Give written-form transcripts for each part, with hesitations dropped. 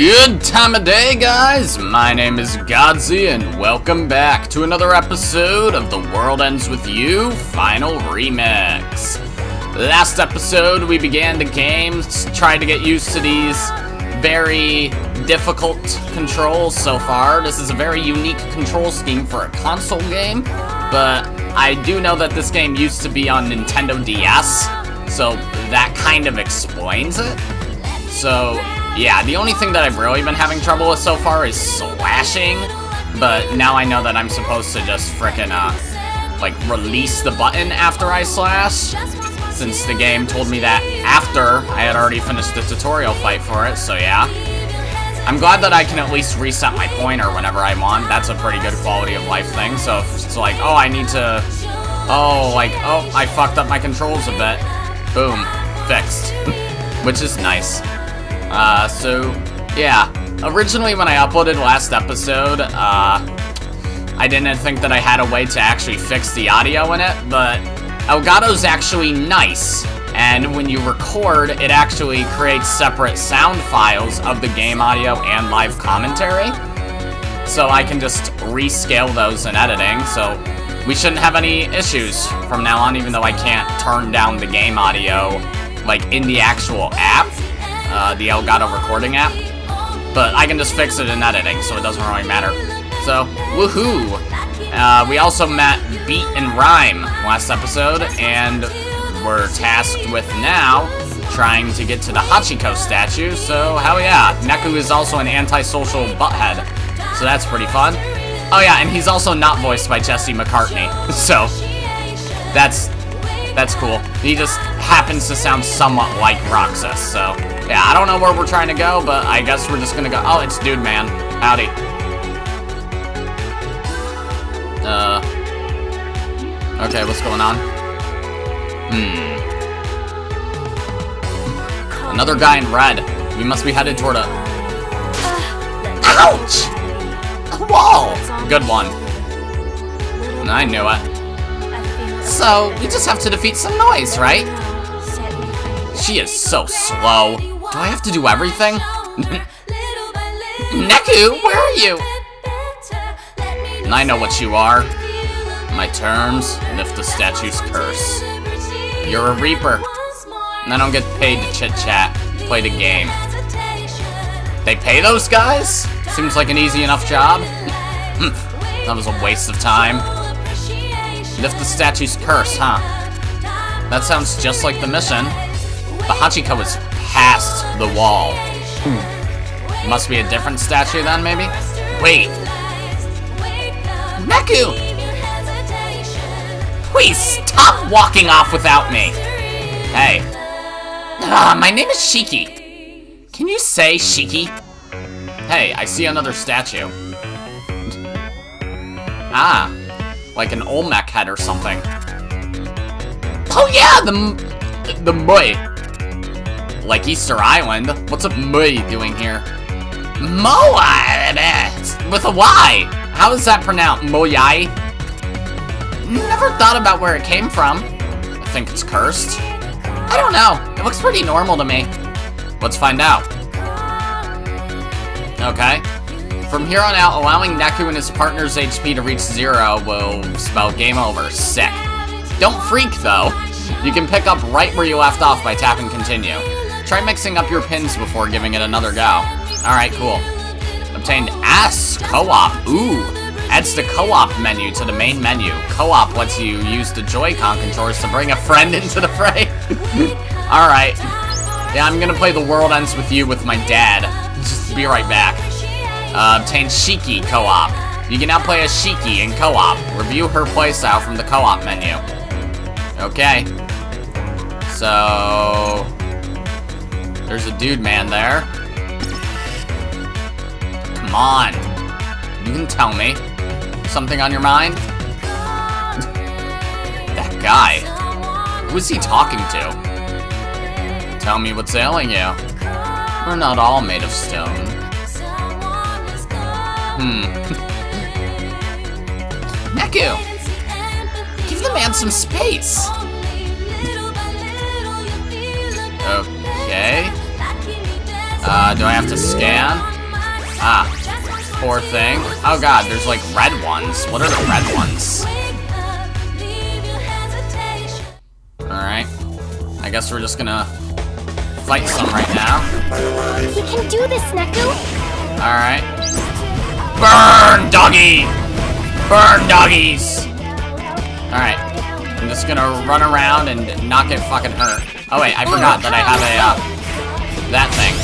Good time of day, guys! My name is Godzi, and welcome back to another episode of The World Ends With You Final Remix. Last episode, we began the game, tried to get used to these very difficult controls so far. This is a very unique control scheme for a console game, but I do know that this game used to be on Nintendo DS, so that kind of explains it. So, yeah, the only thing that I've really been having trouble with so far is slashing, but now I know that I'm supposed to just frickin' like, release the button after I slash, since the game told me that after I had already finished the tutorial fight for it, so yeah. I'm glad that I can at least reset my pointer whenever I want. That's a pretty good quality of life thing, so if it's like, oh, I need to, oh, like, oh, I fucked up my controls a bit, boom, fixed, which is nice. So, yeah, originally when I uploaded last episode, I didn't think that I had a way to actually fix the audio in it, but Elgato's actually nice, and when you record, it actually creates separate sound files of the game audio and live commentary, so I can just rescale those in editing, so we shouldn't have any issues from now on, even though I can't turn down the game audio, like, in the actual app. The Elgato recording app, but I can just fix it in editing, so it doesn't really matter. So, woohoo! We also met Beat and Rhyme last episode, and we're tasked with now trying to get to the Hachiko statue, so hell yeah! Neku is also an antisocial butthead, so that's pretty fun. Oh yeah, and he's also not voiced by Jesse McCartney, so that's cool. He just happens to sound somewhat like Roxas, so yeah, I don't know where we're trying to go, but I guess we're just gonna go. Oh, it's Dude Man. Howdy. Okay, what's going on? Another guy in red. We must be headed toward a... Ouch! Whoa! Good one. I knew it. So, we just have to defeat some noise, right? She is so slow. Do I have to do everything? Neku, where are you? And I know what you are. My terms, lift the statue's curse. You're a Reaper. And I don't get paid to chit-chat, play the game. They pay those guys? Seems like an easy enough job. That was a waste of time. Lift the statue's curse, huh? That sounds just like the mission. But Hachiko is past the wall. Must be a different statue then, maybe? Wait! Neku! Please stop walking off without me! Hey. My name is Shiki. Can you say Shiki? Hey, I see another statue. Like an Olmec head or something. Oh yeah, the moai. Like Easter Island? What's a moai doing here? Moai! With a Y! How is that pronounced? Moai? Never thought about where it came from. I think it's cursed. I don't know. It looks pretty normal to me. Let's find out. Okay. From here on out, allowing Neku and his partner's HP to reach 0 will spell game over. Sick. Don't freak, though. You can pick up right where you left off by tapping continue. Try mixing up your pins before giving it another go. Alright, cool. Obtained Ass Co-op. Ooh! Adds the co-op menu to the main menu. Co-op lets you use the Joy-Con controllers to bring a friend into the fray. Alright. Yeah, I'm gonna play The World Ends With You with my dad. Just be right back. Obtained Shiki Co-op. You can now play as Shiki in co-op. Review her playstyle from the co-op menu. Okay. So... there's a Dude Man there. Come on. You can tell me. Something on your mind? That guy. Who is he talking to? Tell me what's ailing you. We're not all made of stone. Neku! Give the man some space! Okay. Do I have to scan? Ah, poor thing. Oh god, there's like red ones. What are the red ones? Alright. I guess we're just gonna fight some right now. You can do this, Neku! Alright. Burn, doggy! Burn, doggies! Alright. I'm just gonna run around and not get fucking hurt. Oh wait, I forgot that I have a, that thing.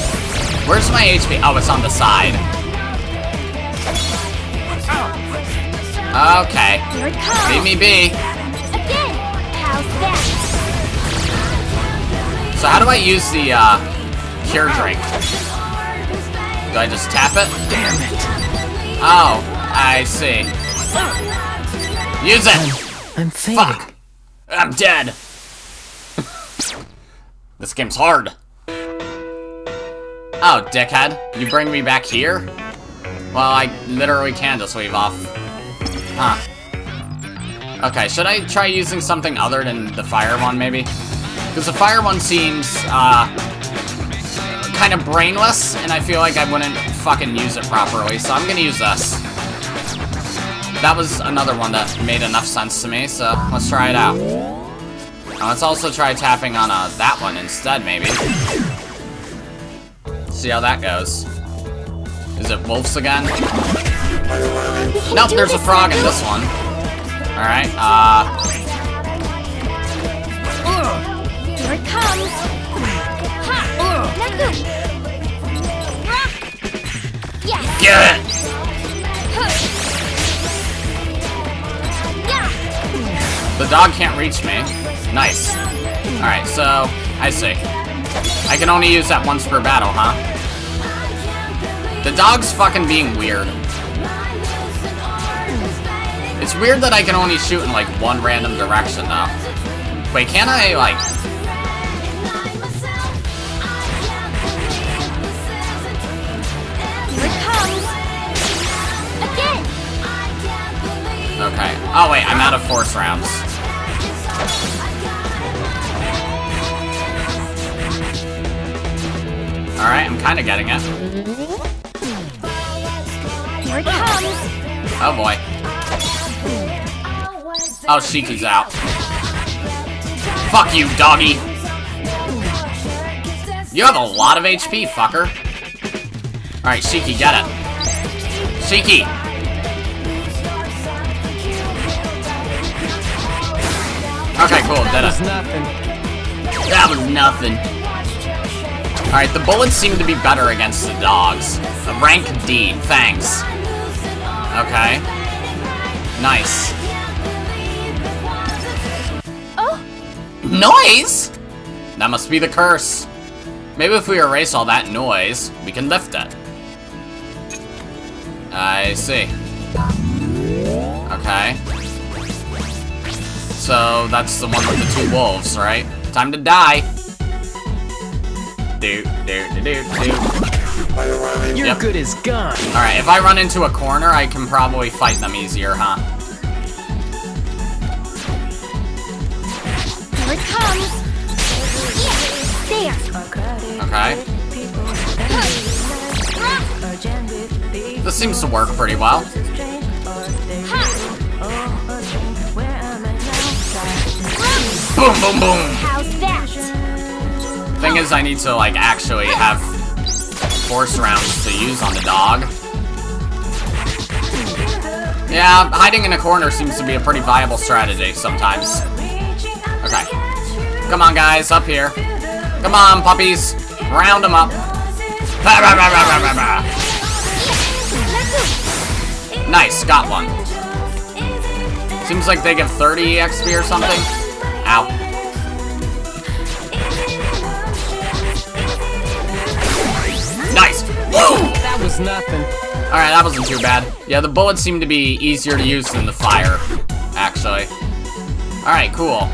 Where's my HP? Oh, it's on the side. Okay. Leave me be. So how do I use the cure drink? Do I just tap it? Damn it. Oh, I see. Use it! I'm fake. Fuck. I'm dead. This game's hard. Oh, dickhead. You bring me back here? Well, I literally can just leave off. Huh. Okay, should I try using something other than the fire one, maybe? Because the fire one seems, kind of brainless, and I feel like I wouldn't fucking use it properly, so I'm gonna use this. That was another one that made enough sense to me, so let's try it out. Now, let's also try tapping on, that one instead, maybe. See how that goes. Is it wolves again? Nope, there's a frog in this one. Alright, Here it comes! Get it! The dog can't reach me. Nice. Alright, so, I see. I can only use that once per battle, huh? The dog's fucking being weird. It's weird that I can only shoot in, like, one random direction, though. Wait, can I, like... Okay. Oh, wait, I'm out of force rounds. Alright, I'm kinda getting it. Here it comes. Oh boy. Oh, Shiki's out. Fuck you, doggy! You have a lot of HP, fucker. Alright, Shiki, get it. Shiki! Okay, cool, did it. That was nothing. Alright, the bullets seem to be better against the dogs. Rank D, thanks. Okay. Nice. Oh! Noise?! That must be the curse. Maybe if we erase all that noise, we can lift it. I see. Okay. So, that's the one with the two wolves, right? Time to die! You're yep. Good as gone. Alright, if I run into a corner, I can probably fight them easier, huh? Here it comes. There. Okay. This seems to work pretty well. Boom, boom, boom. How's that? Thing is, I need to, like, actually have force rounds to use on the dog. Yeah, hiding in a corner seems to be a pretty viable strategy sometimes. Okay. Come on, guys, up here. Come on, puppies. Round them up. Nice, got one. Seems like they give 30 XP or something. Ow. Nice! Woo! That was nothing. Alright, that wasn't too bad. Yeah, the bullets seem to be easier to use than the fire, actually. Alright, cool.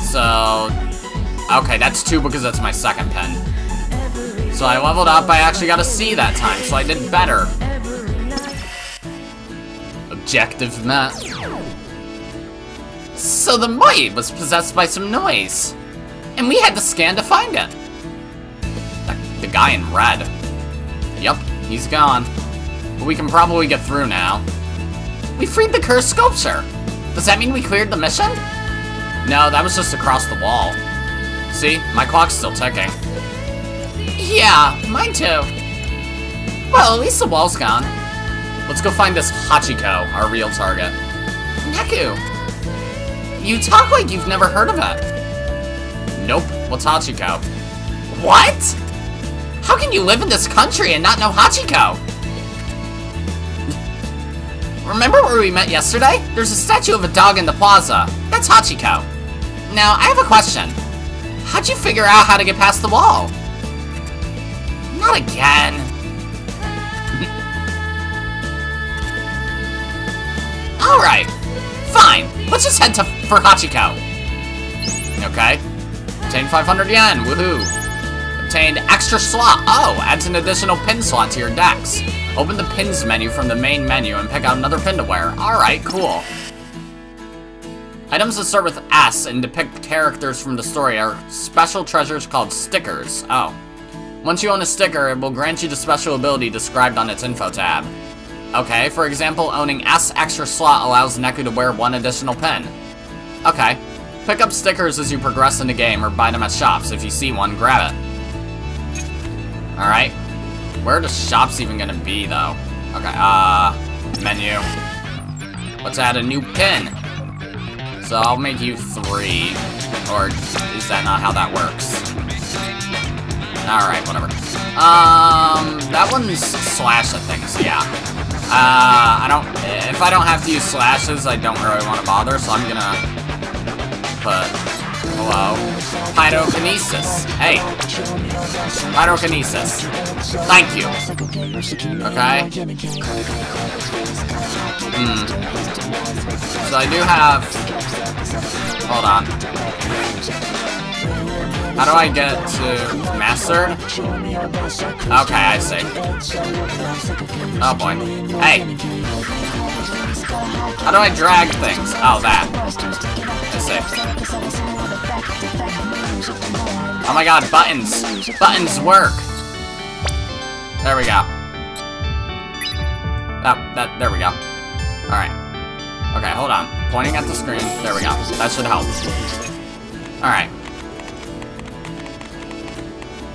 So... Okay, that's two because that's my second pen. So I leveled up, I actually got a C that time, so I did better. Objective met. So the moai was possessed by some noise. And we had to scan to find it. The guy in red. Yep, he's gone. But we can probably get through now. We freed the cursed sculpture! Does that mean we cleared the mission? No, that was just across the wall. See? My clock's still ticking. Yeah, mine too. Well, at least the wall's gone. Let's go find this Hachiko, our real target. Neku! You talk like you've never heard of it. Nope. What's Hachiko? What? How can you live in this country and not know Hachiko? Remember where we met yesterday? There's a statue of a dog in the plaza. That's Hachiko. Now, I have a question. How'd you figure out how to get past the wall? Not again. Alright. Fine. Let's just head for Hachiko. Okay. Obtained 500 yen. Woohoo. Obtained extra slot. Oh, adds an additional pin slot to your decks. Open the pins menu from the main menu and pick out another pin to wear. Alright, cool. Items that start with S and depict characters from the story are special treasures called stickers. Oh. Once you own a sticker, it will grant you the special ability described on its info tab. Okay, for example, owning S extra slot allows Neku to wear one additional pin. Okay. Pick up stickers as you progress in the game or buy them at shops. If you see one, grab it. Alright. Where are the shops even gonna be, though? Okay, menu. Let's add a new pin. So I'll make you 3. Or is that not how that works? Alright, whatever. That one's slash at things, so yeah. If I don't have to use slashes, I don't really want to bother, so I'm gonna put, hello, pyrokinesis. Hey, pyrokinesis. Thank you. Okay. So I do have, hold on. How do I get to master? Okay, I see. Oh boy. Hey. How do I drag things? Oh, that. I see. Oh my god, buttons. Buttons work. There we go. There we go. Alright. Okay, hold on. Pointing at the screen. There we go. That should help. Alright.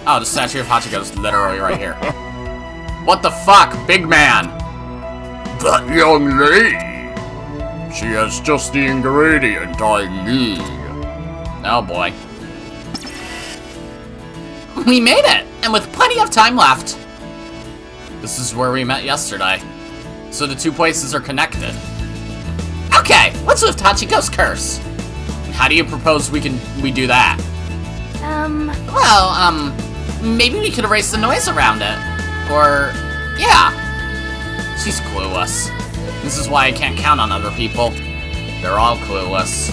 Oh, the statue of Hachiko's literally right here. What the fuck, big man? That young lady. She has just the ingredient I need. Oh boy. We made it! And with plenty of time left. This is where we met yesterday. So the two places are connected. Okay, let's lift Hachiko's curse. How do you propose we do that? Well, maybe we could erase the noise around it. Or, yeah. She's clueless. This is why I can't count on other people. They're all clueless.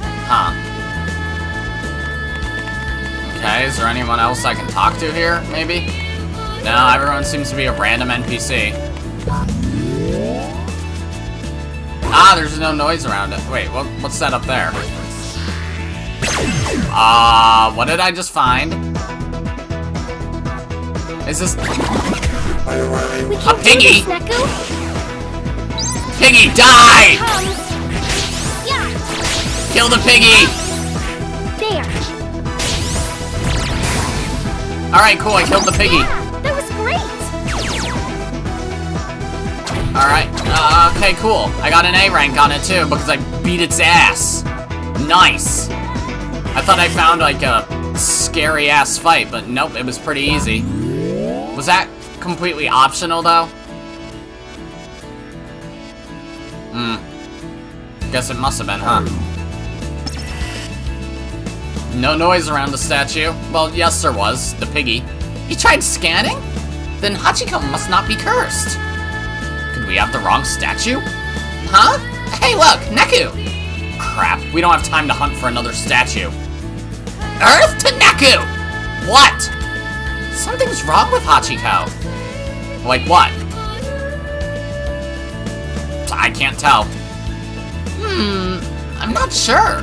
Huh. Okay, is there anyone else I can talk to here, maybe? No, everyone seems to be a random NPC. Ah, there's no noise around it. Wait, what's that up there? What did I just find? Is this... a piggy! Piggy, die! Kill the piggy! There. Alright, cool, I killed the piggy. Yeah, that was great. Alright, okay, cool. I got an A rank on it too because I beat its ass. Nice. I thought I found like a scary ass fight, but nope, it was pretty easy. Was that completely optional though? Hmm. Guess it must have been, huh? No noise around the statue. Well, yes there was. The piggy. You tried scanning? Then Hachiko must not be cursed. Could we have the wrong statue? Huh? Hey look, Neku! Crap, we don't have time to hunt for another statue. Earth to Neku! What? Something's wrong with Hachiko. Like what? I can't tell. I'm not sure.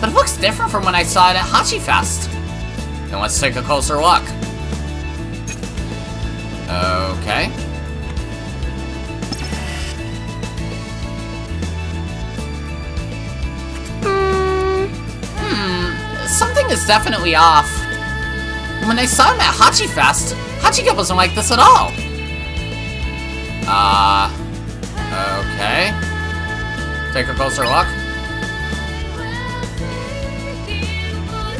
But it looks different from when I saw it at Hachi Fest. And let's take a closer look. Okay. Something is definitely off. When I saw him at Hachi Fest, Hachiko wasn't like this at all. Okay. Take a closer look.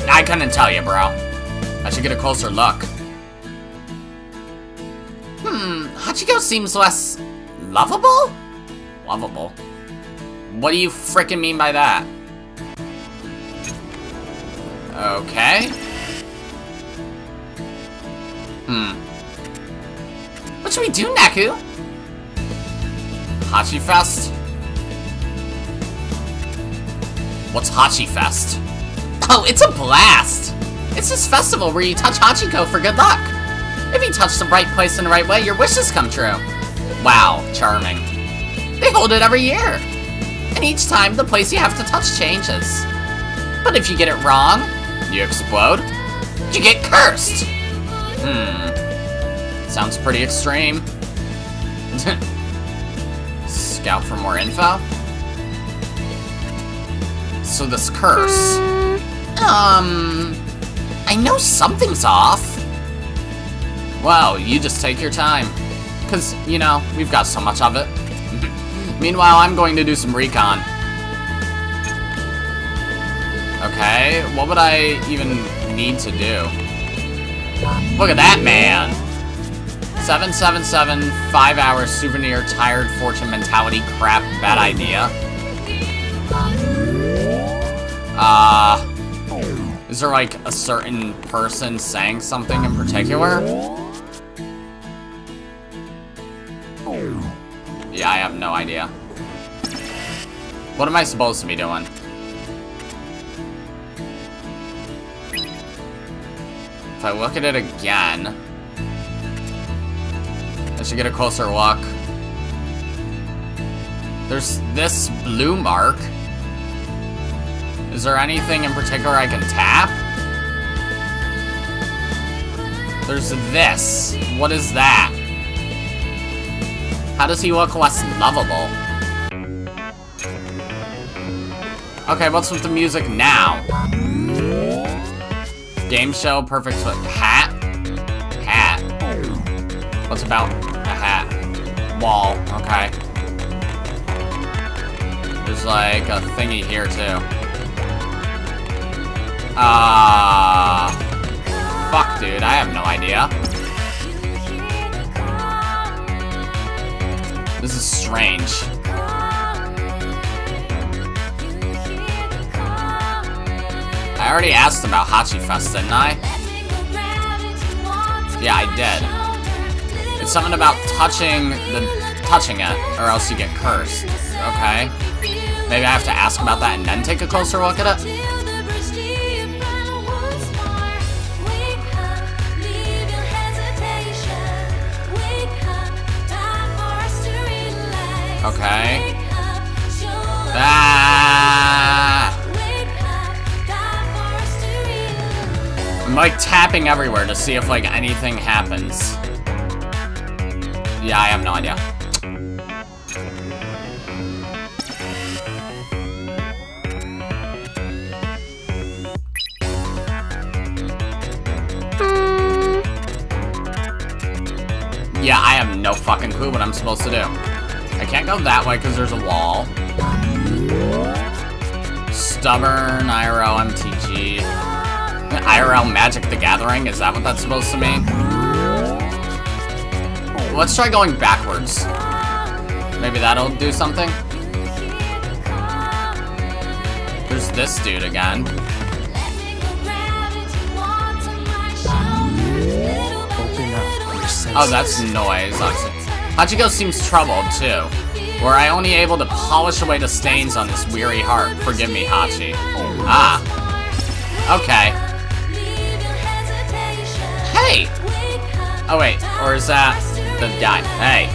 I couldn't tell you, bro. I should get a closer look. Hachiko seems less... lovable? Lovable? What do you frickin' mean by that? Okay. What should we do, Neku? Hachi Fest? What's Hachi Fest? Oh, it's a blast! It's this festival where you touch Hachiko for good luck. If you touch the right place in the right way, your wishes come true. Wow, charming. They hold it every year. And each time, the place you have to touch changes. But if you get it wrong, you explode, you get cursed. Sounds pretty extreme. Scout for more info? So this curse... I know something's off. Well, you just take your time. Because, you know, we've got so much of it. Meanwhile, I'm going to do some recon. Okay, what would I even need to do? Look at that man! 777, 5-hour souvenir, tired fortune mentality, crap, bad idea. Is there like a certain person saying something in particular? Yeah, I have no idea. What am I supposed to be doing? If I look at it again, I should get a closer look. There's this blue mark. Is there anything in particular I can tap? There's this. What is that? How does he look less lovable? Okay, what's with the music now? Game show, perfect foot. Hat? Hat. What's about a hat? Wall, okay. There's like a thingy here too. Fuck dude, I have no idea. This is strange. I already asked about Hachi Fest, didn't I? Yeah, I did. It's something about touching it, or else you get cursed. Okay. Maybe I have to ask about that and then take a closer look at it? Okay. I'm like tapping everywhere to see if like anything happens. Yeah, I have no idea. Yeah, I have no fucking clue what I'm supposed to do. I can't go that way because there's a wall. Stubborn, IRL, MTG. IRL Magic the Gathering? Is that what that's supposed to mean? Let's try going backwards. Maybe that'll do something? There's this dude again. Oh, that's noise. Hachiko seems troubled, too. Were I only able to polish away the stains on this weary heart? Forgive me, Hachi. Ah. Okay. Oh wait, or is that the guy? Hey,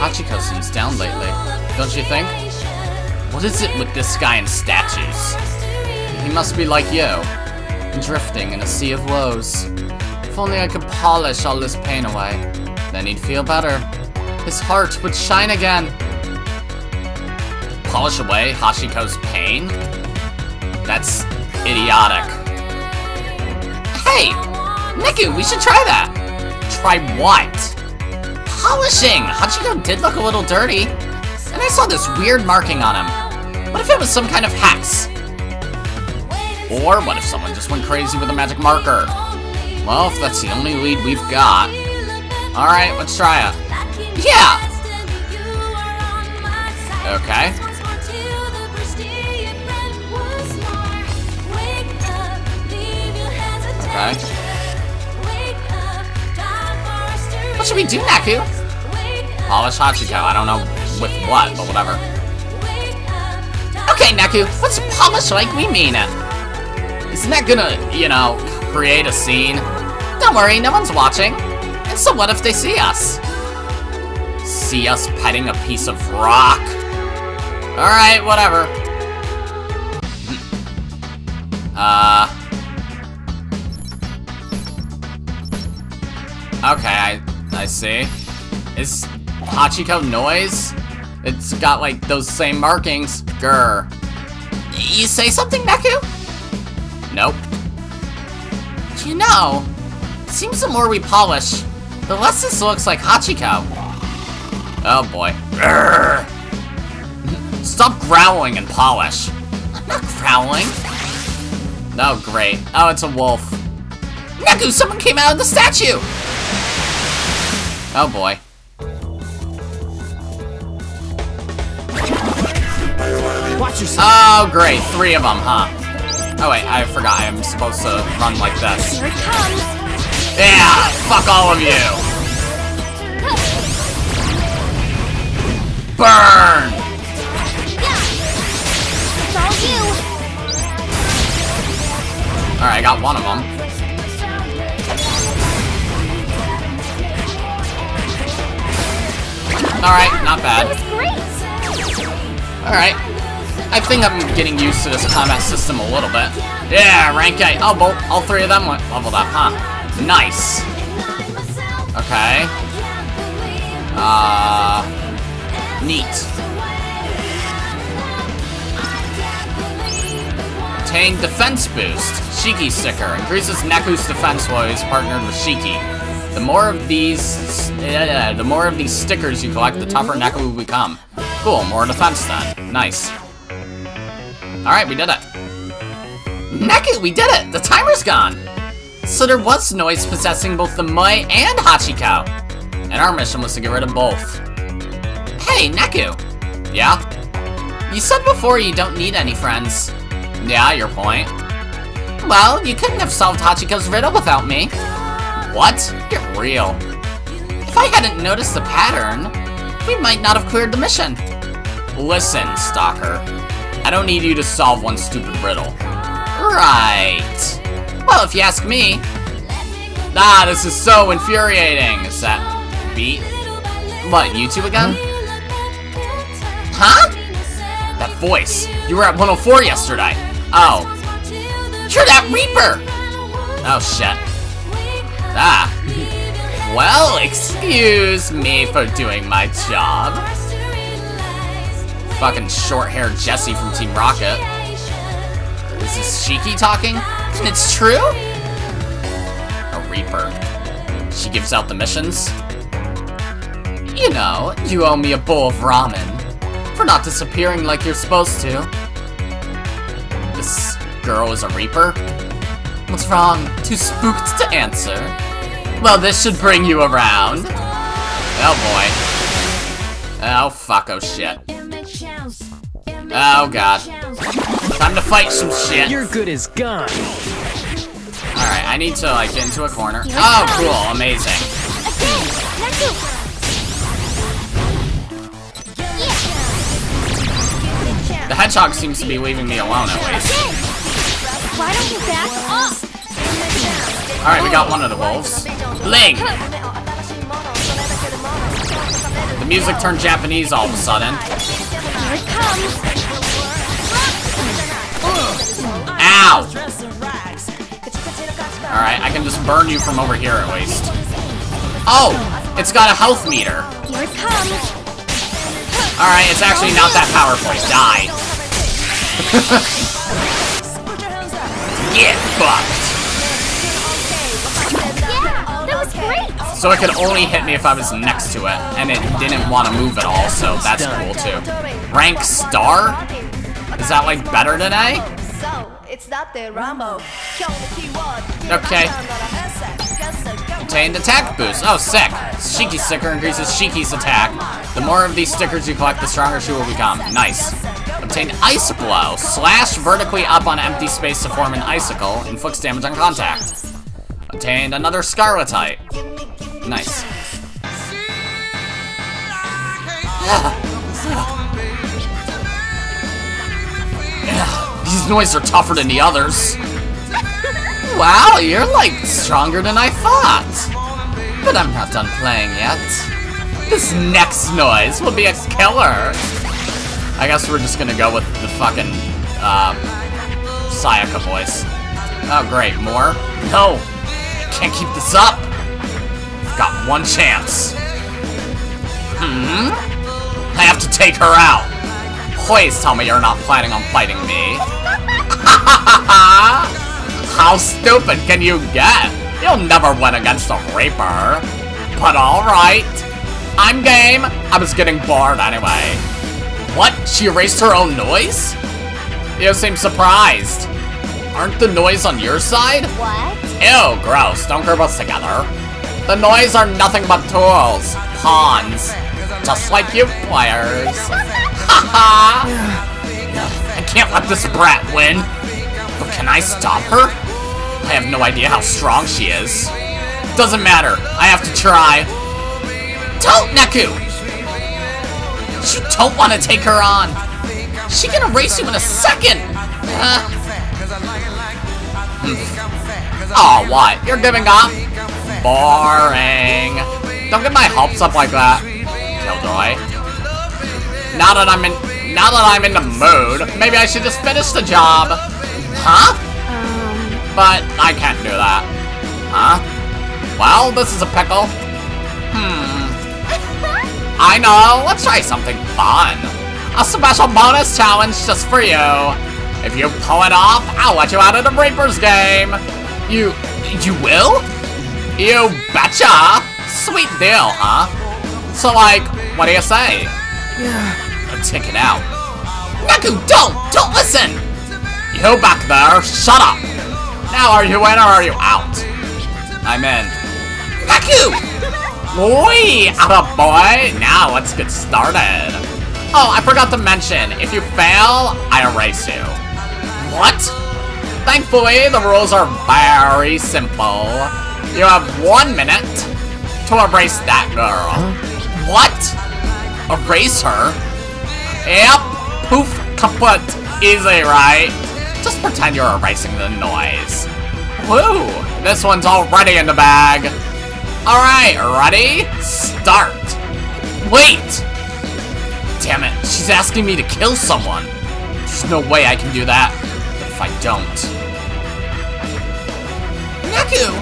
Hachiko seems down lately, don't you think? What is it with this guy and statues? He must be like you, drifting in a sea of woes. If only I could polish all this pain away. Then he'd feel better. His heart would shine again. Polish away Hachiko's pain? That's idiotic. Hey! Neku, we should try that! Try what? Polishing! Hachiko did look a little dirty. And I saw this weird marking on him. What if it was some kind of hex? Or what if someone just went crazy with a magic marker? Well, if that's the only lead we've got. Alright, let's try it. Yeah! Okay. Okay. What should we do, Neku? Polish Hachiko. I don't know with what, but whatever. Okay, Neku, what's polish like we mean it? Isn't that gonna, you know, create a scene? Don't worry, no one's watching. And so what if they see us? See us petting a piece of rock. Alright, whatever. Okay, I see. Is Hachiko noise? It's got, like, those same markings. Grr. You say something, Neku? Nope. You know, it seems the more we polish, the less this looks like Hachiko. Oh boy. Urgh. Stop growling and polish. I'm not growling. Oh great. Oh, it's a wolf. Neku, someone came out of the statue! Oh boy. Watch yourself. Oh great, three of them, huh? Oh wait, I forgot I'm supposed to run like this. Here it comes. Yeah! Fuck all of you! Burn! It's all you! Alright, I got one of them. Alright, not bad. Alright. I think I'm getting used to this combat system a little bit. Yeah, rank A. Oh, well, all three of them went leveled up, huh? Nice. Okay. Neat. Obtained defense boost. Shiki sticker. Increases Neku's defense while he's partnered with Shiki. The more of these stickers you collect, the tougher Neku will become. Cool, more defense then. Nice. Alright, we did it. Neku, we did it! The timer's gone! So there was noise possessing both the moai and Hachiko. And our mission was to get rid of both. Hey, Neku! Yeah? You said before you don't need any friends. Yeah, your point. Well, you couldn't have solved Hachiko's riddle without me. What? You're real. If I hadn't noticed the pattern, we might not have cleared the mission. Listen, stalker. I don't need you to solve one stupid riddle. Right. Well, if you ask me. Ah, this is so infuriating. Is that Beat? What, you two again? Huh? That voice. You were at 104 yesterday. Oh. You're that Reaper! Oh, shit. Ah. Well, excuse me for doing my job. Fucking short-haired Jesse from Team Rocket. Is this Shiki talking? It's true? A Reaper. She gives out the missions? You know, you owe me a bowl of ramen. For not disappearing like you're supposed to. This girl is a Reaper? What's wrong? Too spooked to answer? Well, this should bring you around. Oh boy. Oh fuck, oh shit. Oh god. Time to fight some shit. You're good as gone. Alright, I need to like get into a corner. Oh cool, amazing. The hedgehog seems to be leaving me alone at least. Why don't you back up? Alright, we got one of the wolves. Bling! The music turned Japanese all of a sudden. Here it comes. Ow! Alright, I can just burn you from over here at least. Oh! It's got a health meter. Here it comes. Alright, it's actually not that powerful. Die. Get fucked. Yeah, that was great. So it could only hit me if I was next to it, and it didn't want to move at all, so that's cool too. Rank star? Is that like better today? Okay. Contained attack boost. Oh, sick. Shiki sticker increases Shiki's attack. The more of these stickers you collect, the stronger she will become. Nice. Obtained ice blow. Slash vertically up on empty space to form an icicle. Inflicts damage on contact. Obtained another scarletite. Nice. These noises are tougher than the others. Wow, you're like stronger than I thought. But I'm not done playing yet. This next noise will be a killer. I guess we're just gonna go with the fucking Sayaka voice. Oh great, more? No, I can't keep this up. I've got one chance. I have to take her out. Please tell me you're not planning on fighting me. How stupid can you get? You'll never win against a Reaper. But alright. I'm game. I was getting bored anyway. What? She erased her own noise? You seem surprised. Aren't the noise on your side? What? Ew, gross. Don't group us together. The noise are nothing but tools. Pawns. Just like you players. I can't let this brat win. But can I stop her? I have no idea how strong she is. Doesn't matter. I have to try. Don't, Neku! You don't want to take her on. She can erase you in a second. Oh, what? You're giving up? Boring. Don't get my hopes up like that, Killjoy. Now that I'm in the mood, maybe I should just finish the job. Huh? But I can't do that. Huh? Well, this is a pickle. I know. Let's try something fun. A special bonus challenge just for you. If you pull it off, I'll let you out of the Reaper's game. You will? You betcha. Sweet deal, huh? So like, what do you say? Yeah. Take it out. Neku, don't listen! You back there, shut up! Now are you in or are you out? I'm in. Neku! Oi, attaboy! Now let's get started. Oh, I forgot to mention, if you fail, I erase you. What? Thankfully, the rules are very simple. You have 1 minute to erase that girl. What? Erase her? Yep, poof, kaput. Easy, right? Just pretend you're erasing the noise. Woo, this one's already in the bag. Alright, ready? Start. Wait! Damn it, she's asking me to kill someone. There's no way I can do that. But if I don't... Neku!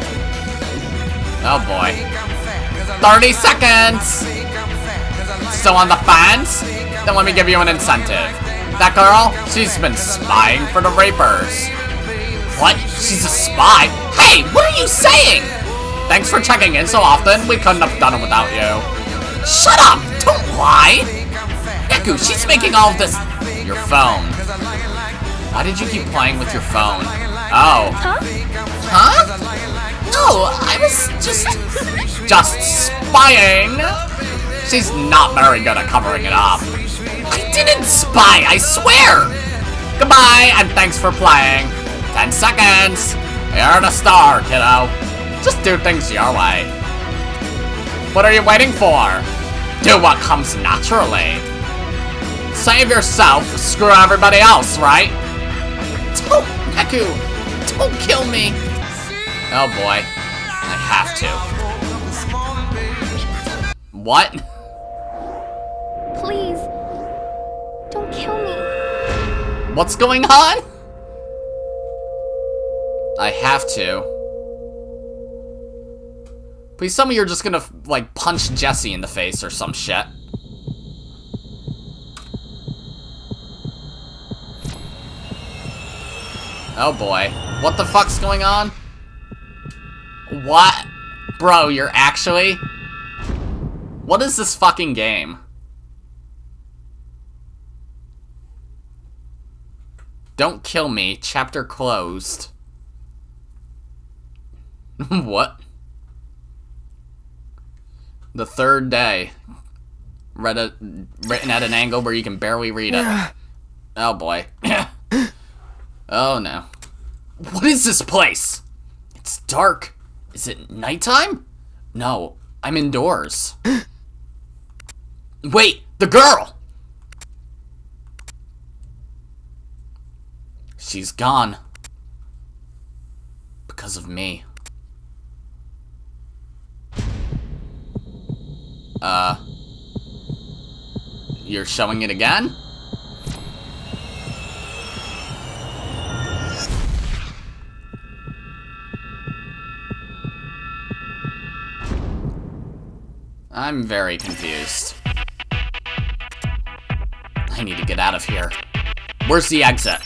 Oh boy. 30 seconds! Still on the fence? Then let me give you an incentive. That girl, she's been spying for the Reapers. What? She's a spy? Hey, what are you saying? Thanks for checking in so often. We couldn't have done it without you. Shut up! Don't lie! Neku, she's making all of this... Your phone. Why did you keep playing with your phone? Oh. Huh? No, I was just... just spying. She's not very good at covering it up. I didn't spy, I swear! Goodbye, and thanks for playing. 10 seconds. You're the star, kiddo. Just do things your way. What are you waiting for? Do what comes naturally. Save yourself, screw everybody else, right? Don't, Neku. Don't kill me. Oh boy. I have to. What? Please. Don't kill me. What's going on? I have to. Please tell me you're just gonna, like, punch Jesse in the face or some shit. Oh boy. What the fuck's going on? What? Bro, you're actually... What is this fucking game? Don't kill me. Chapter closed. What? The third day. Written at an angle where you can barely read it. Oh boy. Oh no. What is this place? It's dark. Is it nighttime? No, I'm indoors. Wait, the girl! She's gone. Because of me. You're showing it again? I'm very confused. I need to get out of here. Where's the exit?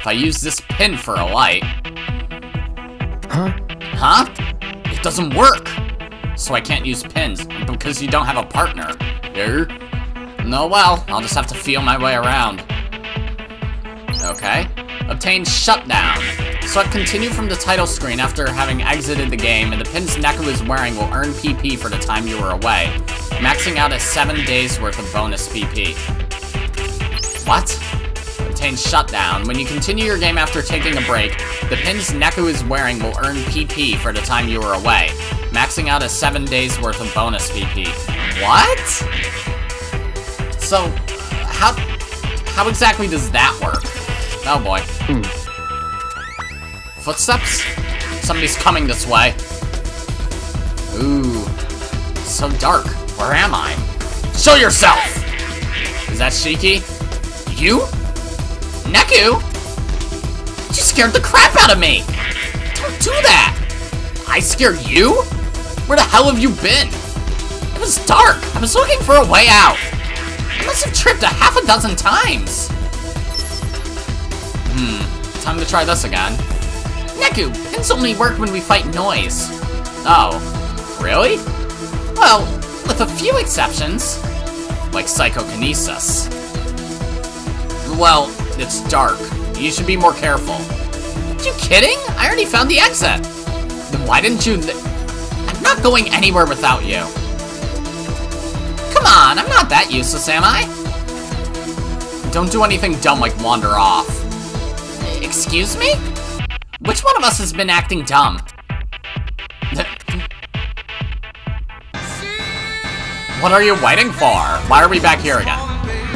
If I use this pin for a light... Huh? Huh? It doesn't work! So I can't use pins, because you don't have a partner. No, well, I'll just have to feel my way around. Okay. Obtain shutdown. Select continue from the title screen after having exited the game, and the pins Neku is wearing will earn PP for the time you were away, maxing out at 7 days worth of bonus PP. What? Obtain shutdown. When you continue your game after taking a break, the pins Neku is wearing will earn PP for the time you were away, maxing out a 7 days worth of bonus PP. What? So, how exactly does that work? Oh boy. Footsteps? Somebody's coming this way. Ooh. So dark. Where am I? Show yourself! Is that Shiki? You? Neku? You scared the crap out of me! Don't do that! I scared you? Where the hell have you been? It was dark. I was looking for a way out. I must have tripped a half a dozen times. Time to try this again. Neku, pins only work when we fight noise. Oh, really? Well, with a few exceptions. Like psychokinesis. Well, it's dark. You should be more careful. Are you kidding? I already found the exit. Then why didn't you... I'm not going anywhere without you. Come on, I'm not that useless, am I? Don't do anything dumb like wander off. Excuse me? Which one of us has been acting dumb? What are you waiting for? Why are we back here again?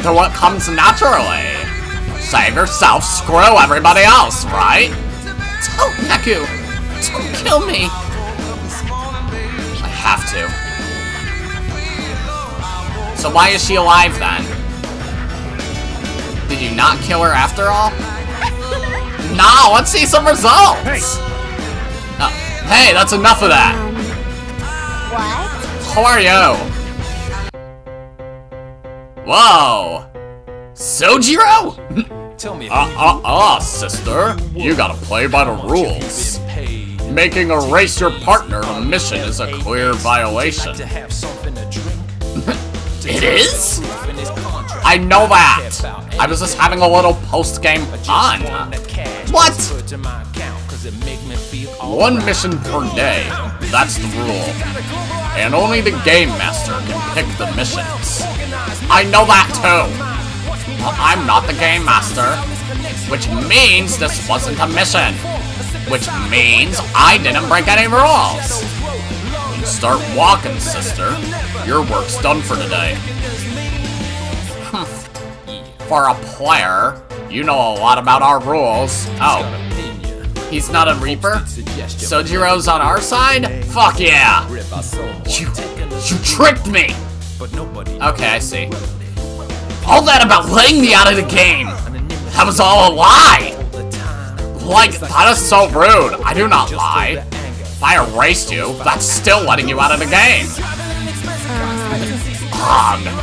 To what comes naturally. Save yourself, screw everybody else, right? Oh, Neku! Don't kill me! I have to. So why is she alive then? Did you not kill her after all? Now, let's see some results! Hey. Oh, hey, that's enough of that! What? How are you? Whoa! Sojiro? Tell me. Sister. You gotta play by the rules. Making or race your partner a mission is a clear violation. It is? I know that! I was just having a little post-game fun. What? One mission per day. That's the rule. And only the Game Master can pick the missions. I know that too! Well, I'm not the Game Master. Which means this wasn't a mission. Which means I didn't break any rules. You start walking, sister. Your work's done for today. For a player, you know a lot about our rules. Oh, he's not a Reaper? Sojiro's on our side? Fuck yeah! You tricked me! Okay, I see. All that about letting me out of the game! That was all a lie! Like, that is so rude. I do not lie. I erased you. That's still letting you out of the game.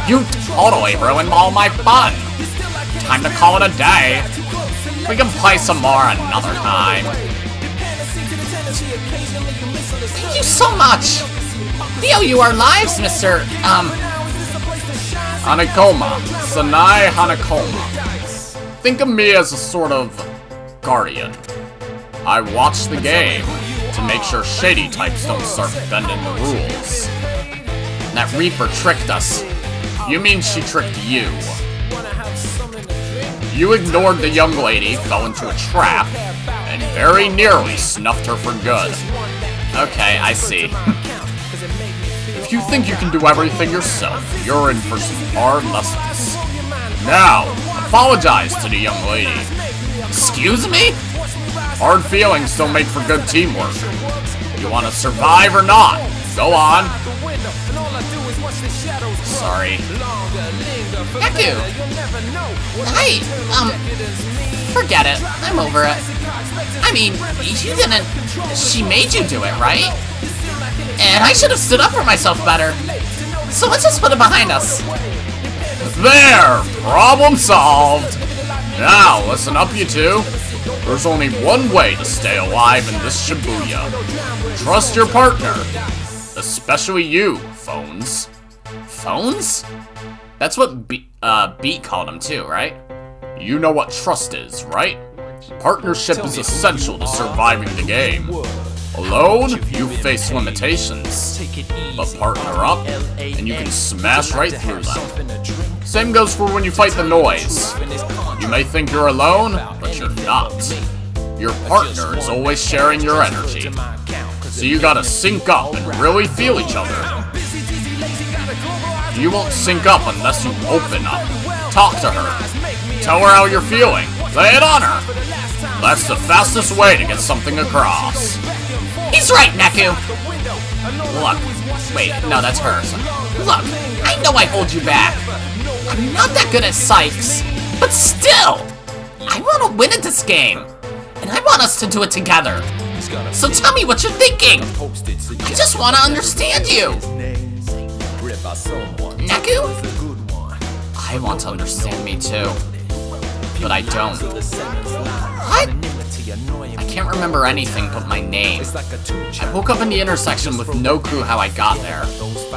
You totally ruined all my fun. Time to call it a day. We can play some more another time. Thank you so much. Feel you our lives, Mr. Hanekoma. Sanae Hanekoma. Think of me as a sort of guardian. I watch the game to make sure shady types don't start bending the rules. That Reaper tricked us. You mean she tricked you. You ignored the young lady, fell into a trap, and very nearly snuffed her for good. Okay, I see. If you think you can do everything yourself, you're in for some hard lessons. Now, apologize to the young lady. Excuse me? Hard feelings don't make for good teamwork. You want to survive or not? Go on. Sorry. Neku! Hi! Forget it. I'm over it. I mean, you didn't... She made you do it, right? And I should have stood up for myself better. So let's just put it behind us. There! Problem solved! Now, listen up, you two. There's only one way to stay alive in this Shibuya. Trust your partner. Especially you, Phones. Phones? That's what Beat called him too, right? You know what trust is, right? Partnership is essential to surviving the game. Alone, you face limitations. But partner up, and you can smash right through them. Same goes for when you fight the noise. You may think you're alone, but you're not. Your partner is always sharing your energy. So you gotta sync up and really feel each other. You won't sync up unless you open up. Talk to her. Tell her how you're feeling. Lay it on her. That's the fastest way to get something across. He's right, Neku! Look. Wait, no, that's her. Look, I know I hold you back. I'm not that good at psychs. But still! I want to win at this game. And I want us to do it together. So tell me what you're thinking! I just want to understand you! Neku? I want to understand me too. But I don't. What? I can't remember anything but my name. I woke up in the intersection with no clue how I got there.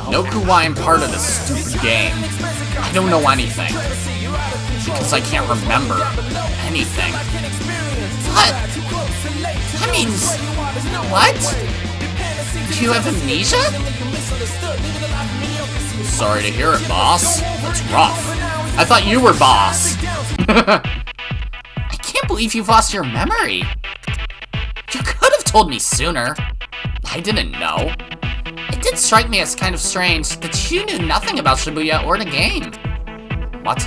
No clue why I'm part of this stupid game. I don't know anything. Because I can't remember anything. What? That means... what? Do you have amnesia? Sorry to hear it, boss. That's rough. I thought you were boss. I can't believe you've lost your memory. You could have told me sooner. I didn't know. It did strike me as kind of strange that you knew nothing about Shibuya or the game. What?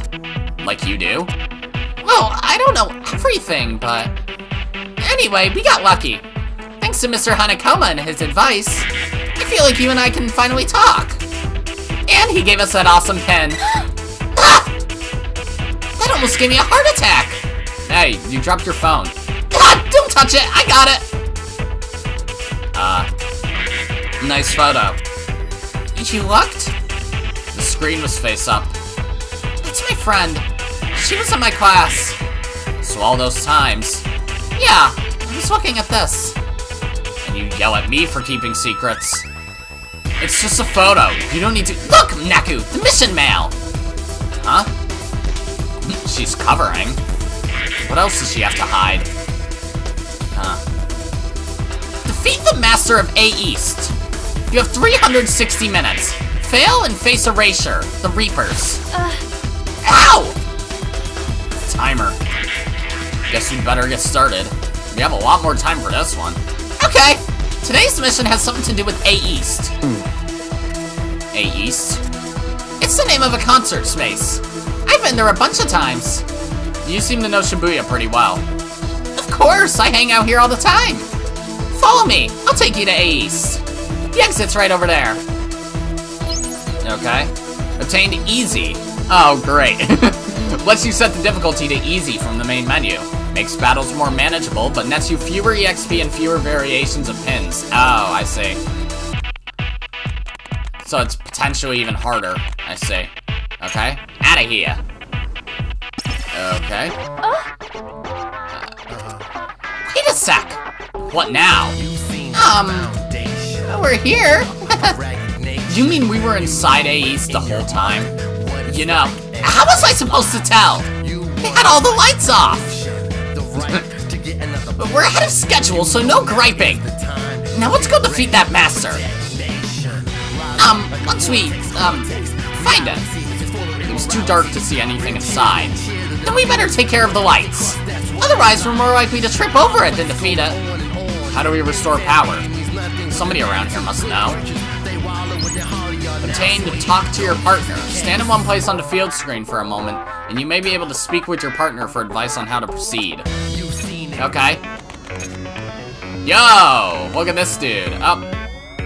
Like you do? Well, I don't know everything, but... anyway, we got lucky. Thanks to Mr. Hanekoma and his advice, I feel like you and I can finally talk. And he gave us that awesome pen. That almost gave me a heart attack. Hey, you dropped your phone. Don't touch it, I got it. Nice photo. You looked? The screen was face up. That's my friend. She was in my class. So all those times. Yeah, I'm just looking at this. And you yell at me for keeping secrets. It's just a photo. You don't need to- Look, Neku! The mission mail! Huh? She's covering. What else does she have to hide? Huh. Defeat the master of A-East. You have 360 minutes. Fail and face erasure. The Reapers. Ow! Timer. Guess we'd better get started. We have a lot more time for this one. Okay! Today's mission has something to do with A-East. A-East? It's the name of a concert space. I've been there a bunch of times. You seem to know Shibuya pretty well. Of course! I hang out here all the time! Follow me! I'll take you to A-East. The exit's right over there. Okay. Obtained easy. Oh, great. Lets you set the difficulty to easy from the main menu. Makes battles more manageable, but nets you fewer EXP and fewer variations of pins. Oh, I see. So it's potentially even harder, I see. Okay, out of here. Okay. Wait a sec! What now? We're here! You mean we were inside A-East the whole time? You know, how was I supposed to tell? They had all the lights off! But we're ahead of schedule, so no griping! Now let's go defeat that master! Once we, find him. It was too dark to see anything inside. Then we better take care of the lights! Otherwise, we're more likely to trip over it than defeat it. How do we restore power? Somebody around here must know. Obtain to talk to your partner. Stand in one place on the field screen for a moment, and you may be able to speak with your partner for advice on how to proceed. Okay. Yo! Look at this dude. Oh.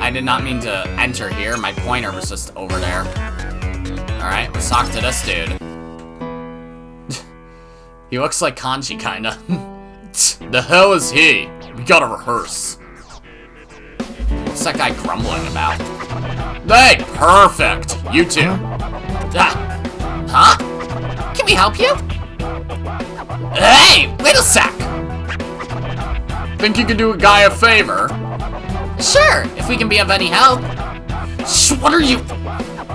I did not mean to enter here. My pointer was just over there. Alright, let's talk to this dude. He looks like Kanji, kinda. The hell is he? We gotta rehearse. What's that guy grumbling about? Hey! Perfect! You two! Huh? Can we help you? Hey! Wait a sec! Think you can do a guy a favor? Sure, if we can be of any help. Shh, what are you?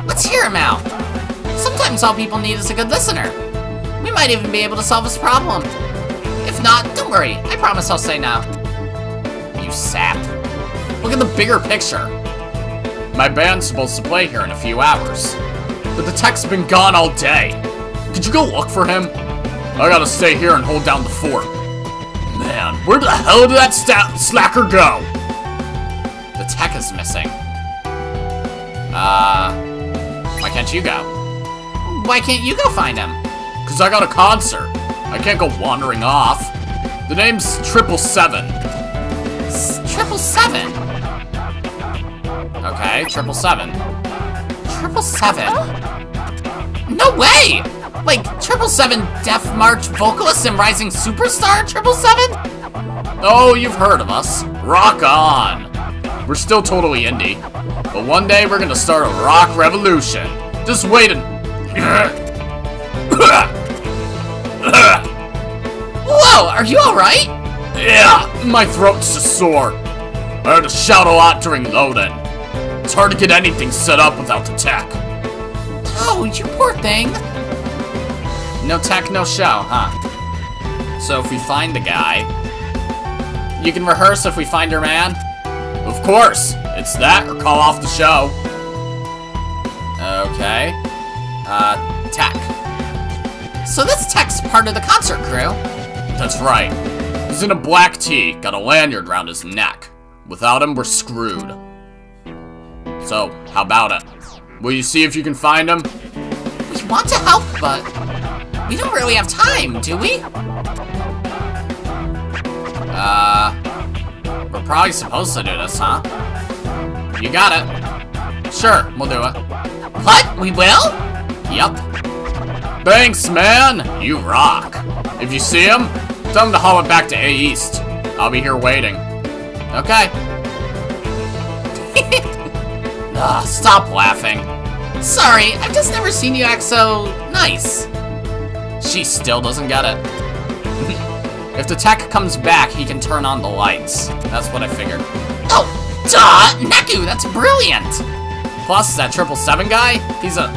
Let's hear him out. Sometimes all people need is a good listener. We might even be able to solve his problem. If not, don't worry. I promise I'll say no. You sap. Look at the bigger picture. My band's supposed to play here in a few hours. But the tech's been gone all day. Could you go look for him? I gotta stay here and hold down the fort. Man, where the hell did that slacker go? The tech is missing. Why can't you go? Why can't you go find him? Cause I got a concert. I can't go wandering off. The name's Triple Seven. Triple Seven? Okay, Triple Seven. Triple Seven? No way! Like, Triple Seven Death March vocalist and rising superstar Triple Seven? Oh, you've heard of us. Rock on! We're still totally indie. But one day we're gonna start a rock revolution. Just wait and... Whoa, are you alright? Yeah, my throat's just sore. I had to shout a lot during load-in. It's hard to get anything set up without the tech. Oh, you poor thing. No tech, no show, huh? So if we find the guy... You can rehearse if we find your man? Of course! It's that, or call off the show. Okay. Tech. So this tech's part of the concert crew? That's right. He's in a black tee, got a lanyard round his neck. Without him, we're screwed. So, how about it? Will you see if you can find him? We want to help, but we don't really have time, do we? We're probably supposed to do this, huh? You got it. Sure, we'll do it. What? We will? Yup. Thanks, man! You rock. If you see him, tell him to haul it back to A-East. I'll be here waiting. Okay. Ugh, stop laughing. Sorry, I've just never seen you act so nice. She still doesn't get it. If the tech comes back, he can turn on the lights. That's what I figured. Oh, duh! Neku, that's brilliant! Plus, that 777 guy, he's a...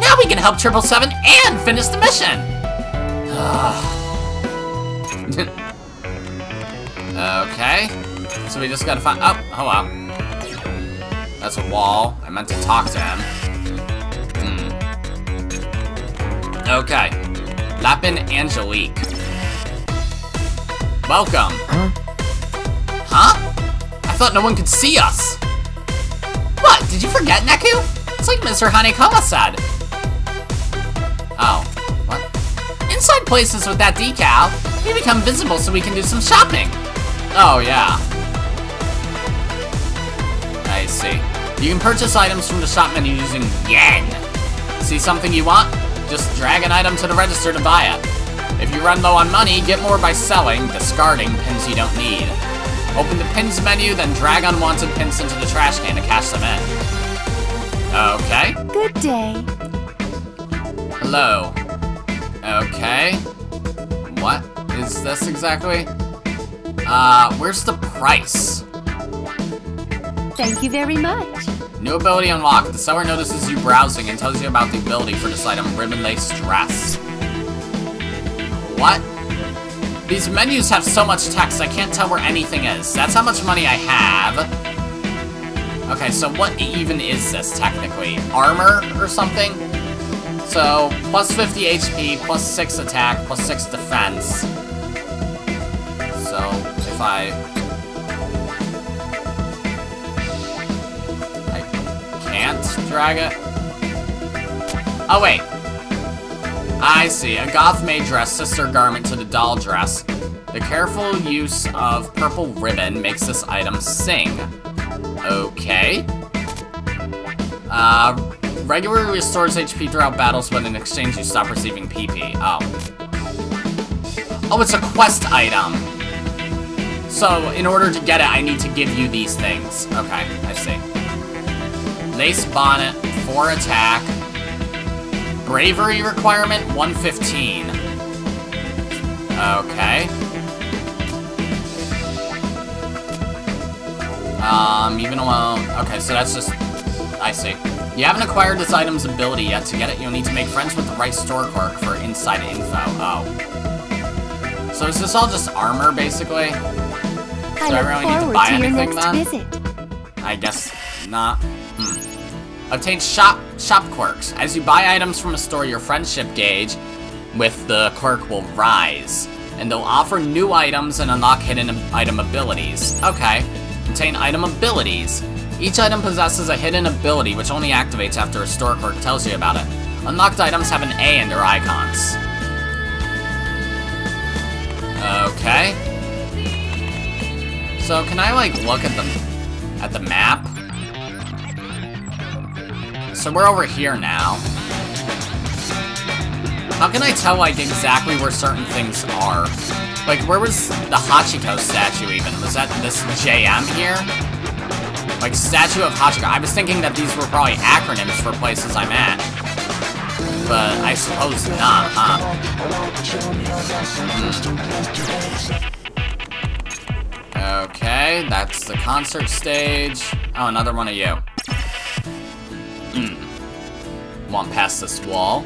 Now we can help 777 and finish the mission! Okay, so we just gotta find... Oh, hello. That's a wall. I meant to talk to him. Okay. Lapin Angelique. Welcome. Huh? I thought no one could see us. What? Did you forget, Neku? It's like Mr. Hanekoma said. Oh. What? Inside places with that decal, we become visible so we can do some shopping. Oh, yeah. I see. You can purchase items from the shop menu using yen. See something you want? Just drag an item to the register to buy it. If If you run low on money, get more by selling, discarding pins you don't need. Open the pins menu, then drag unwanted pins into the trash can to cash them in. Okay. Good day. Hello. Okay. What is this exactly? Where's the price? Thank you very much. New ability unlocked. The seller notices you browsing and tells you about the ability for this item, Ribbon Lace Dress. What? These menus have so much text, I can't tell where anything is. That's how much money I have. Okay, so what even is this, technically? Armor or something? So, plus 50 HP, plus 6 attack, plus 6 defense. So, if I can't drag it? Oh, wait. I see. A goth maid dress, sister garment to the doll dress. The careful use of purple ribbon makes this item sing. Okay. Regularly restores HP throughout battles, but in exchange you stop receiving PP. Oh, it's a quest item. So, in order to get it, I need to give you these things. Okay, I see. Lace bonnet, 4 attack. Bravery requirement, 115. Okay. Even alone. Okay, so that's just... I see. You haven't acquired this item's ability yet. To get it, you'll need to make friends with the right store clerk for inside info. Oh. So is this all just armor, basically? Do I really need to buy anything, then? I guess not. Obtain shop quirks. As you buy items from a store, your friendship gauge with the clerk will rise, and they'll offer new items and unlock hidden item abilities. Okay. Obtain item abilities. Each item possesses a hidden ability which only activates after a store clerk tells you about it. Unlocked items have an A in their icons. Okay. So can I like look at the map? So we're over here now. How can I tell, like, exactly where certain things are? Like, where was the Hachiko statue, even? Was that this JM here? Like, statue of Hachiko. I was thinking that these were probably acronyms for places I'm at. But I suppose not, huh? Okay, that's the concert stage. Oh, another one of you. Walk past this wall.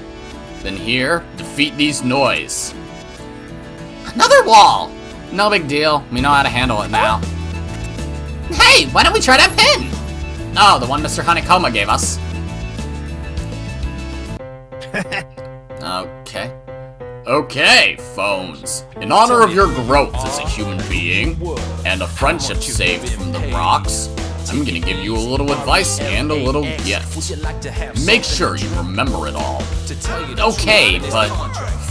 Then here, defeat these noise. Another wall! No big deal. We know how to handle it now. Hey, why don't we try that pin? Oh, the one Mr. Hanekoma gave us. Okay. Okay, phones. In honor of your growth as a human being, and a friendship saved from the rocks, I'm gonna give you a little advice and a little gift. Make sure you remember it all. Okay, but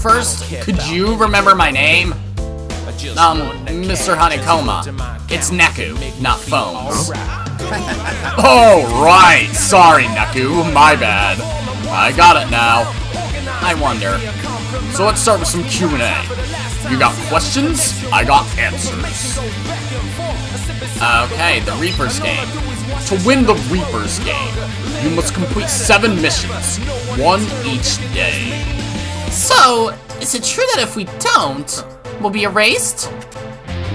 first, could you remember my name? Mr. Hanekoma. It's Neku, not phones. Oh, right! Sorry, Neku. My bad. I got it now. I wonder. So let's start with some Q&A. You got questions? I got answers. Okay, the Reaper's Game. To win the Reaper's Game, you must complete 7 missions, one each day. So, is it true that if we don't, we'll be erased?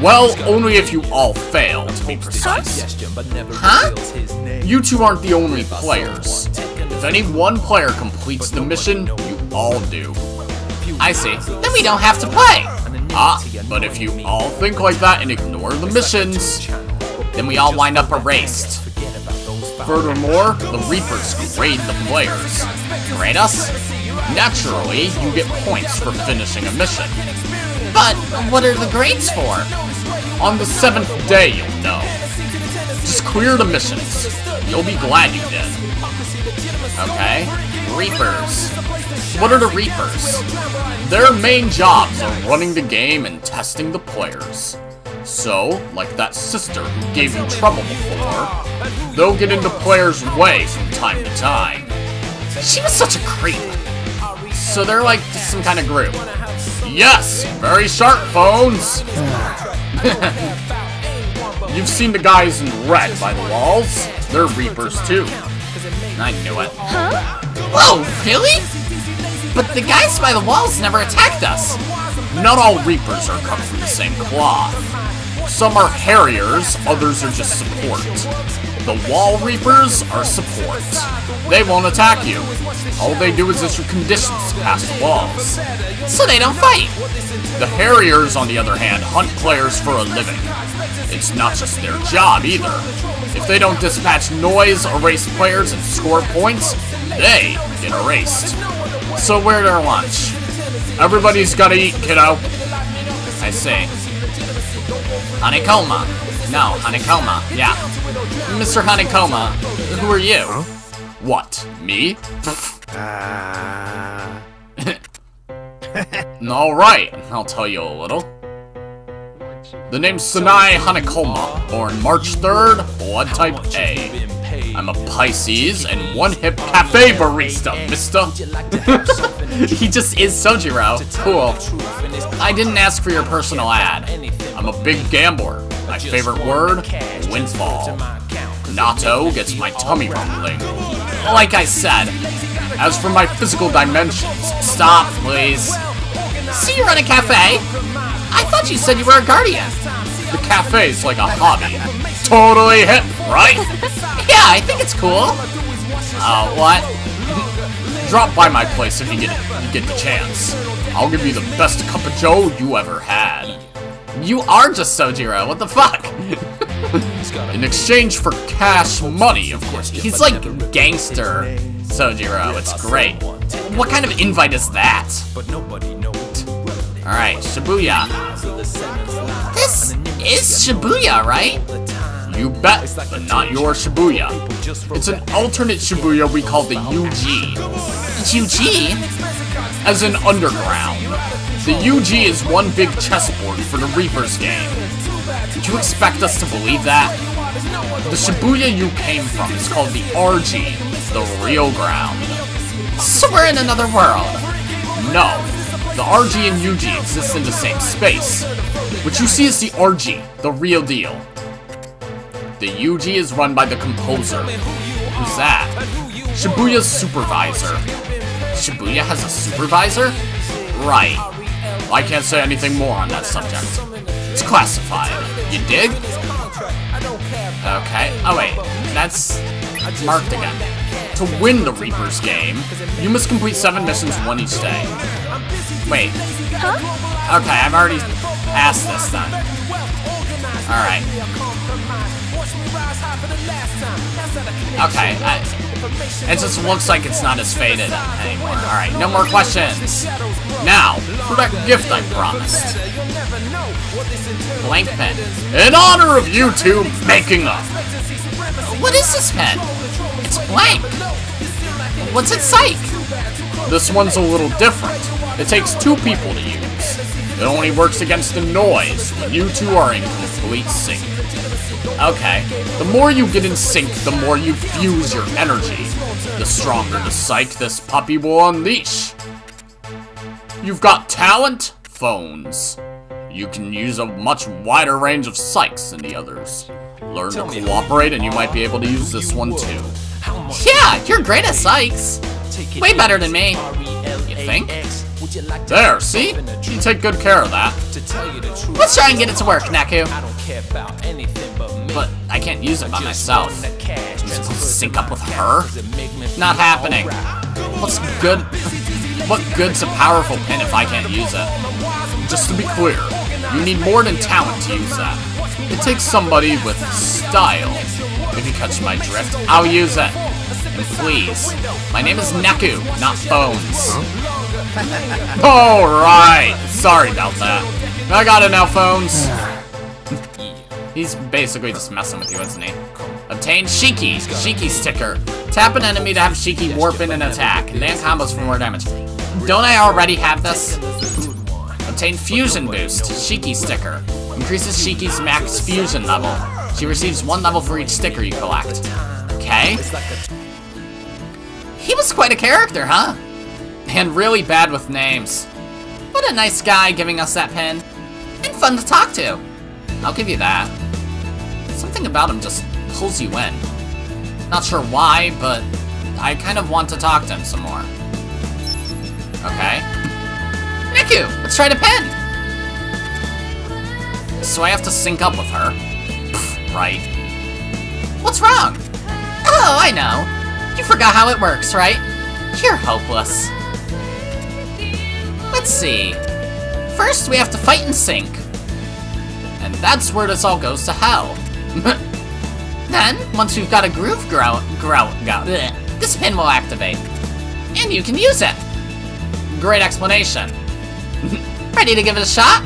Well, only if you all fail, to be precise. Huh? You two aren't the only players. If any one player completes the mission, you all do. I see. Then we don't have to play! But if you all think like that and ignore the missions, then we all wind up erased. Furthermore, the Reapers grade the players. Grade us? Naturally, you get points for finishing a mission. But what are the grades for? On the 7th day, you'll know. Just clear the missions. You'll be glad you did. Okay. Reapers. What are the Reapers? Their main jobs are running the game and testing the players. So, like that sister who gave you trouble before, they'll get into players' way from time to time. She was such a creep. So they're like some kind of group. Yes! Very sharp, phones! You've seen the guys in red by the walls. They're Reapers, too. I knew it. Huh? Whoa, really? But the guys by the walls never attacked us. Not all Reapers are cut from the same cloth. Some are Harriers, others are just support. The Wall Reapers are support. They won't attack you. All they do is issue conditions past the walls. So they don't fight! The Harriers, on the other hand, hunt players for a living. It's not just their job, either. If they don't dispatch noise, erase players, and score points, they get erased. So where's their lunch? Everybody's gotta eat, kiddo. I see. Hanekoma. No, Hanekoma. Yeah. Mr. Hanekoma, who are you? Huh? What? Me? Alright, I'll tell you a little. The name's Sanae Hanekoma, born March 3rd, blood type A. I'm a Pisces and one hip cafe barista, mister. He just is Sojiro. Cool. I didn't ask for your personal ad. I'm a big gambler. My favorite word, windfall. Nato gets my tummy rumbling. Like I said, as for my physical dimensions, stop, please. See, you're at a cafe? I thought you said you were a guardian. The cafe's like a hobby. Totally hip, right? Yeah, I think it's cool. What? Drop by my place if you get the chance. I'll give you the best cup of joe you ever had. You are just Sojiro, what the fuck? In exchange for cash money, of course. He's like gangster Sojiro, it's great. What kind of invite is that? Alright, Shibuya. This is Shibuya, right? You bet, but not your Shibuya. It's an alternate Shibuya we call the UG. UG? As in underground. The UG is one big chessboard for the Reaper's game. Did you expect us to believe that? The Shibuya you came from is called the RG, the real ground. So we're in another world? No. The RG and UG exist in the same space. What you see is the RG, the real deal. The UG is run by the Composer. Who's that? Shibuya's supervisor. Shibuya has a supervisor? Right. I can't say anything more on that subject. It's classified. You dig? Okay. Oh wait, that's marked again. To win the Reaper's game, you must complete 7 missions, 1 each day. Wait. Huh? Okay, I've already asked this then. Alright. Okay, it just looks like it's not as faded anymore. Alright, no more questions. Now, for that gift I promised. Blank pen. In honor of you two making up. What is this pen? It's blank. What's it like? This one's a little different. It takes 2 people to use. It only works against the noise when you two are in complete sync. Okay, the more you get in sync, the more you fuse your energy. The stronger the psych this puppy will unleash. You've got talent, phones. You can use a much wider range of psychs than the others. Learn to cooperate and you might be able to use this one too. Yeah, you're great at psychs. Way better than me. You think? There, see? You take good care of that. Let's try and get it to work, Neku. But I can't use it by myself. Sync up with her? Not happening. What good's a powerful pin if I can't use it? Just to be clear, you need more than talent to use that. It takes somebody with style. If you catch my drift, I'll use it. And please, my name is Neku, not Phones. Huh? Alright! Sorry about that. I got it now, Phones. He's basically just messing with you, isn't he? Obtain Shiki! Shiki sticker. Tap an enemy to have Shiki warp in and attack. Land combos for more damage. Don't I already have this? Obtain Fusion Boost. Shiki sticker. Increases Shiki's max fusion level. She receives 1 level for each sticker you collect. Okay. He was quite a character, huh? And really bad with names. What a nice guy giving us that pen. And fun to talk to. I'll give you that. Something about him just pulls you in. Not sure why, but I kind of want to talk to him some more. Okay. Neku, let's try to pen! So I have to sync up with her. Pfft, right. What's wrong? Oh, I know. You forgot how it works, right? You're hopeless. Let's see. First, we have to fight and sync. And that's where this all goes to hell. Then, once we've got a groove this pin will activate. And you can use it. Great explanation. Ready to give it a shot?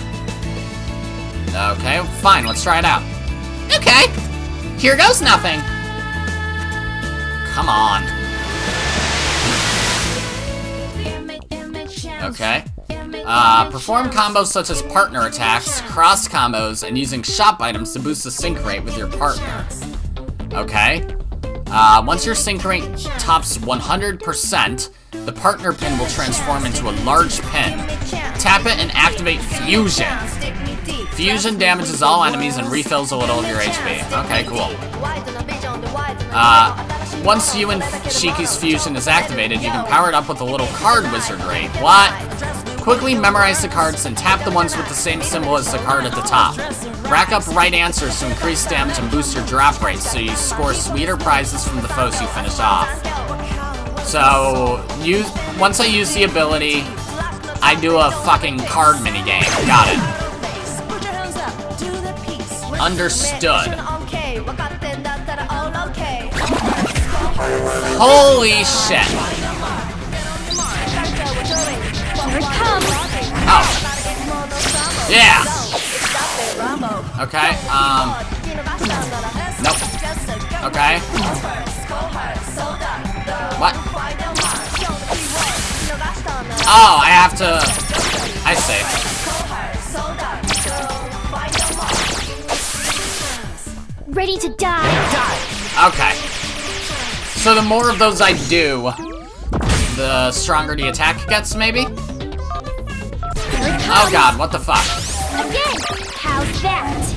Okay, fine, let's try it out. Okay, here goes nothing. Come on. Okay. Perform combos such as partner attacks, cross combos, and using shop items to boost the sync rate with your partner. Okay. Once your sync rate tops 100%, the partner pin will transform into a large pin. Tap it and activate Fusion. Fusion damages all enemies and refills a little of your HP. Okay, cool. Once you and Shiki's fusion is activated, you can power it up with a little card wizardry. What? Quickly memorize the cards and tap the ones with the same symbol as the card at the top. Rack up right answers to increase damage and boost your drop rate so you score sweeter prizes from the foes you finish off. So, once I use the ability, I do a fucking card minigame. Got it. Understood. Holy shit. Oh. Yeah! Okay, nope. Okay. What? Oh, I have to... I see. Ready to die! Okay. So the more of those I do, the stronger the attack gets, maybe? Oh god, what the fuck? Again! How's that?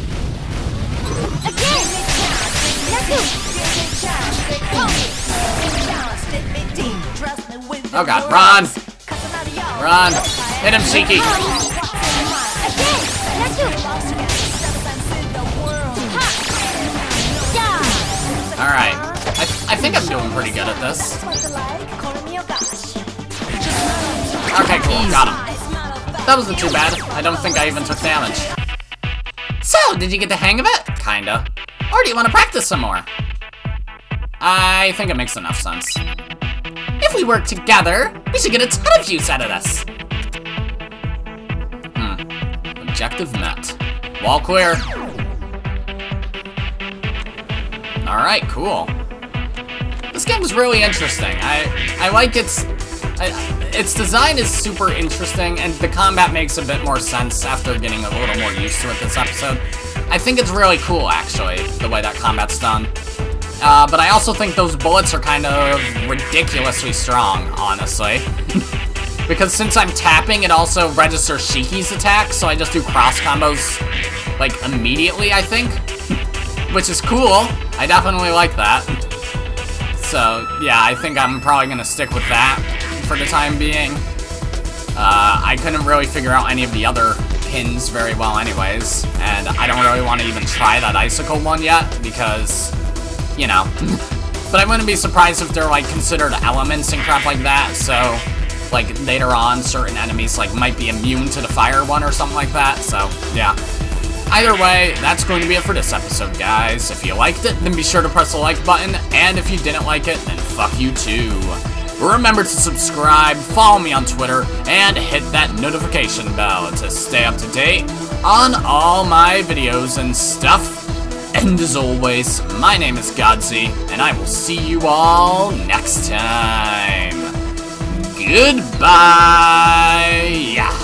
Again! Oh god, run! Run! Hit him, Shiki! Alright. I think I'm doing pretty good at this. Okay, cool, got him. That wasn't too bad. I don't think I even took damage. So, did you get the hang of it? Kinda. Or do you want to practice some more? I think it makes enough sense. If we work together, we should get a ton of use out of this. Hmm. Objective met. Wall clear. Alright, cool. This game is really interesting. I like its... its design is super interesting, and the combat makes a bit more sense after getting a little more used to it this episode. I think it's really cool, actually, the way that combat's done. But I also think those bullets are kind of ridiculously strong, honestly. Because since I'm tapping, it also registers Shiki's attack, so I just do cross combos, like, immediately, I think. Which is cool. I definitely like that. So, yeah, I think I'm probably gonna stick with that. For the time being. I couldn't really figure out any of the other pins very well anyways, and I don't really want to even try that icicle one yet, because, you know. But I wouldn't be surprised if they're, like, considered elements and crap like that, so, like, later on, certain enemies, like, might be immune to the fire one or something like that, so, yeah. Either way, that's going to be it for this episode, guys. If you liked it, then be sure to press the like button, and if you didn't like it, then fuck you too. Remember to subscribe, follow me on Twitter, and hit that notification bell to stay up to date on all my videos and stuff. And as always, my name is Godzi, and I will see you all next time. Goodbye!